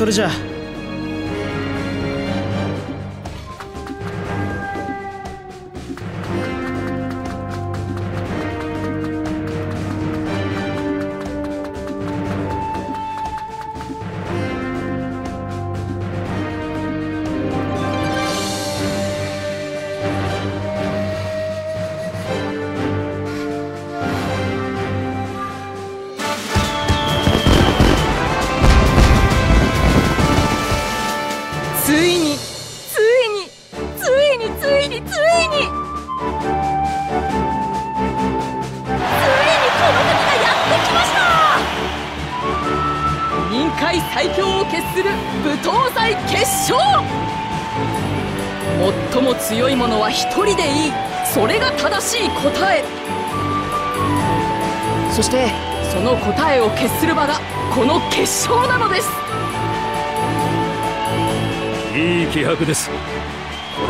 それじゃあ。最強を決する舞踏祭決勝。最も強いものは一人でいい、それが正しい答え。そしてその答えを決する場がこの決勝なのです。いい気迫です。こ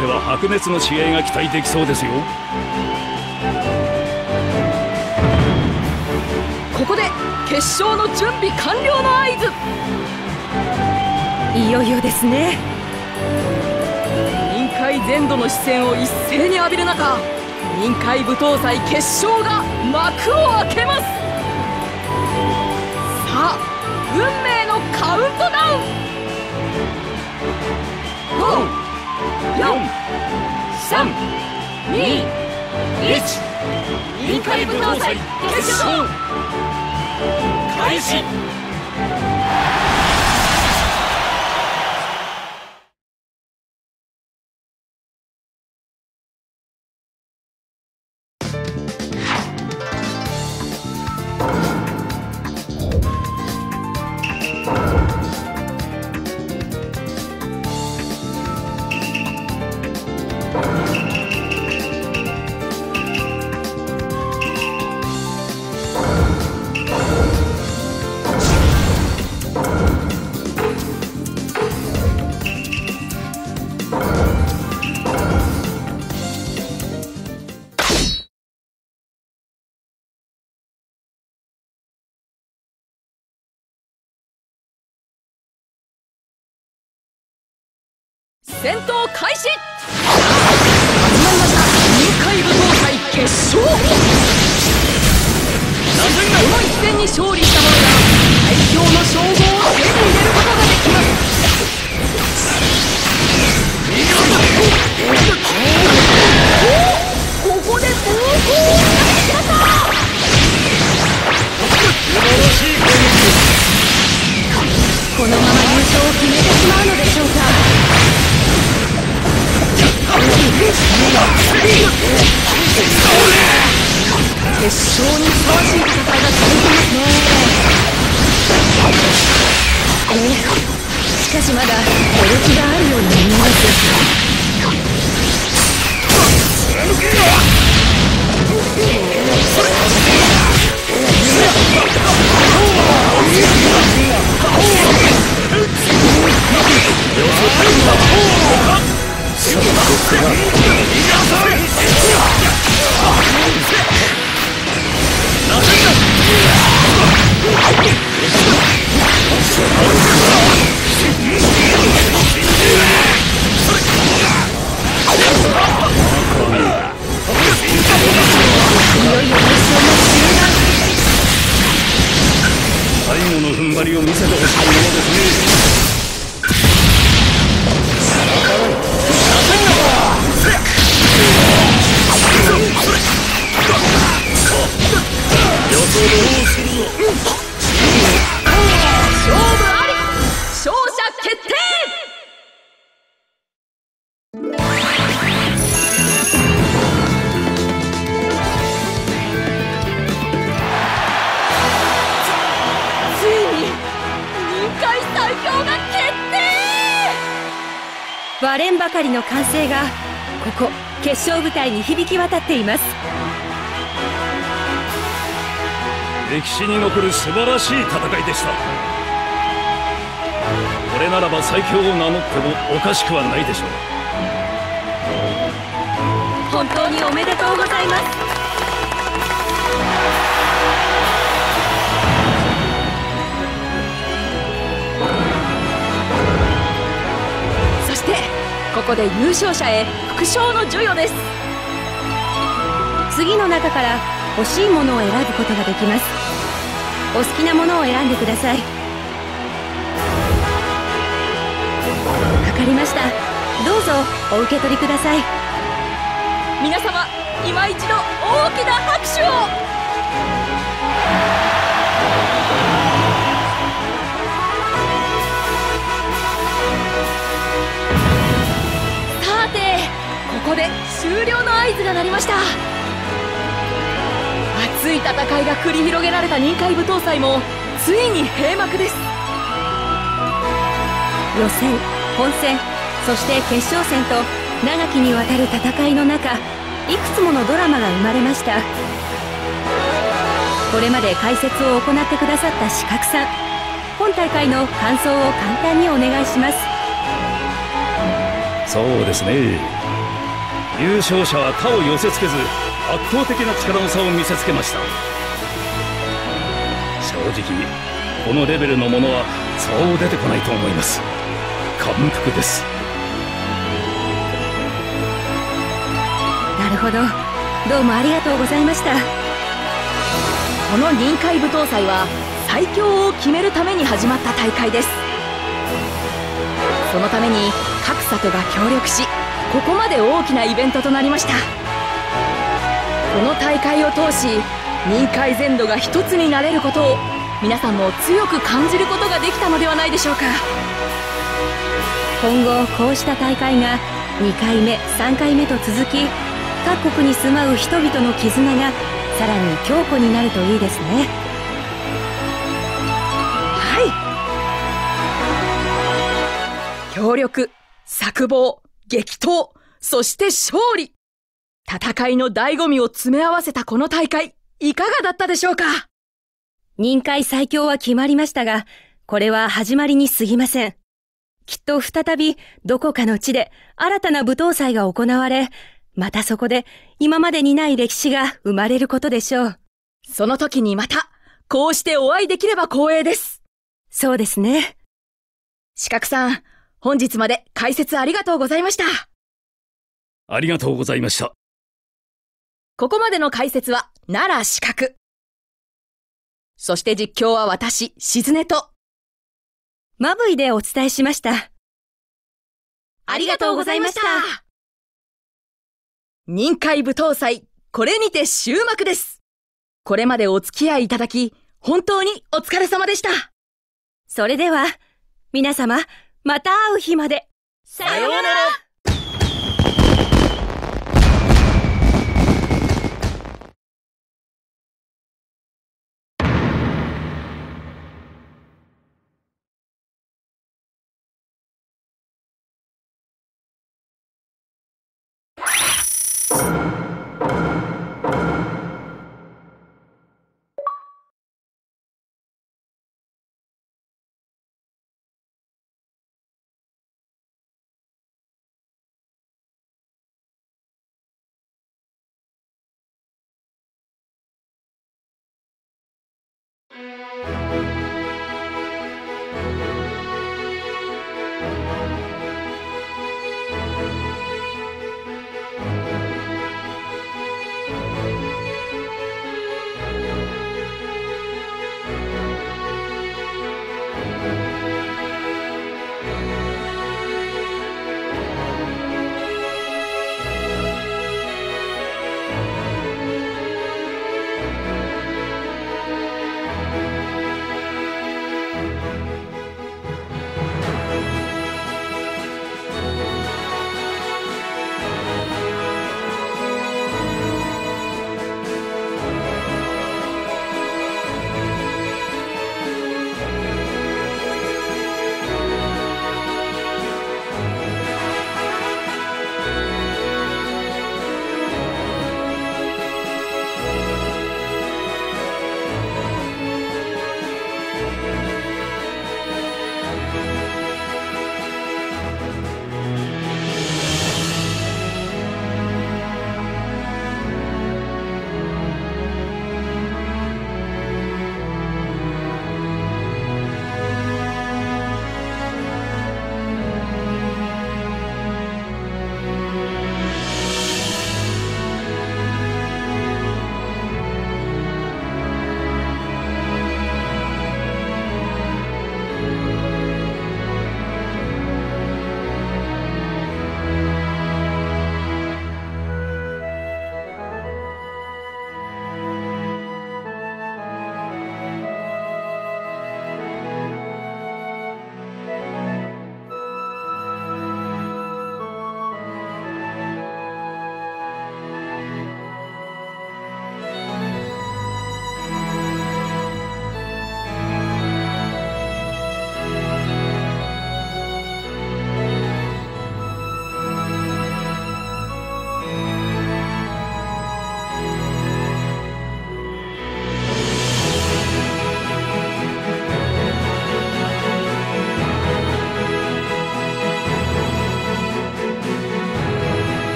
れは白熱の試合が期待できそうですよ。ここで決勝の準備完了の合図。いよいよですね。任界全土の視線を一斉に浴びる中、任界舞踏祭決勝が幕を開けます。さあ、運命のカウントダウン。5、4、3、2、1、任界舞踏祭決勝開始。戦闘開始。始まりました、任界舞踏祭決勝。この一戦に勝利した者が最強の称号を手に入れることができます。ここで暴行を仕掛けてきました。このまま優勝を決めてしまうのでしょうか。決勝にふさわしい戦いが続いてますね。しかしまだやる気があるように見えます。その僕が逃がされ。いよいよ決勝の終盤。最後の踏ん張りを見せてほしいものですね。勝負あり、勝者決定。ついに任界最強が決定。割れんばかりの歓声がここ決勝舞台に響き渡っています。歴史に残る素晴らしい戦いでした。これならば最強を名乗ってもおかしくはないでしょう。本当におめでとうございます。ここで優勝者へ副賞の授与です。次の中から欲しいものを選ぶことができます。お好きなものを選んでください。わかりました。どうぞお受け取りください。皆様、今一度大きな拍手を。さて、ここで終了の合図が鳴りました。熱い戦いが繰り広げられた任界舞踏祭もついに閉幕です。予選、本戦、そして決勝戦と長きにわたる戦いの中、いくつものドラマが生まれました。これまで解説を行ってくださった刺客さん、本大会の感想を簡単にお願いします。そうですね、優勝者は他を寄せつけず圧倒的な力の差を見せつけました。正直このレベルのものはそう出てこないと思います。感服です。なるほど、どうもありがとうございました。この臨海舞踏祭は最強を決めるために始まった大会です。そのために各里が協力し、ここまで大きなイベントとなりました。この大会を通し、臨海全土が一つになれることを皆さんも強く感じることができたのではないでしょうか。今後こうした大会が2回目3回目と続き、各国に住まう人々の絆がさらに強固になるといいですね。はい、協力、策謀、激闘、そして勝利、戦いの醍醐味を詰め合わせたこの大会、いかがだったでしょうか。任界最強は決まりましたが、これは始まりに過ぎません。きっと再びどこかの地で新たな舞踏祭が行われ、またそこで今までにない歴史が生まれることでしょう。その時にまたこうしてお会いできれば光栄です。そうですね。刺客さん、本日まで解説ありがとうございました。ありがとうございました。ここまでの解説は奈良刺客、そして実況は私静音とまぶいでお伝えしました。ありがとうございました。任界舞踏祭、これにて終幕です。これまでお付き合いいただき、本当にお疲れ様でした。それでは、皆様、また会う日まで。さようなら。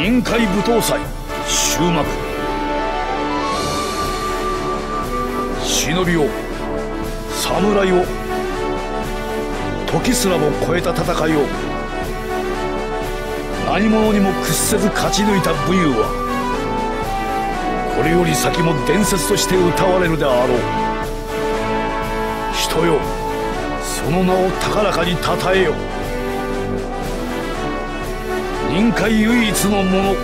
臨海舞踏祭終幕。忍びを侍を時すらも超えた戦いを何者にも屈せず勝ち抜いた武勇はこれより先も伝説として歌われるであろう。人よ、その名を高らかにたたえよ。臨海唯一のもの、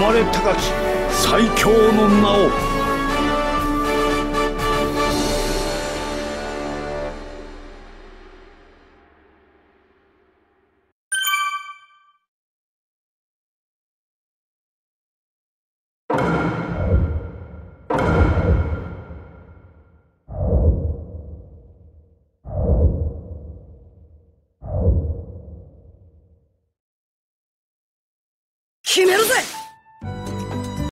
誉れ高き最強の名を。決めるぜ。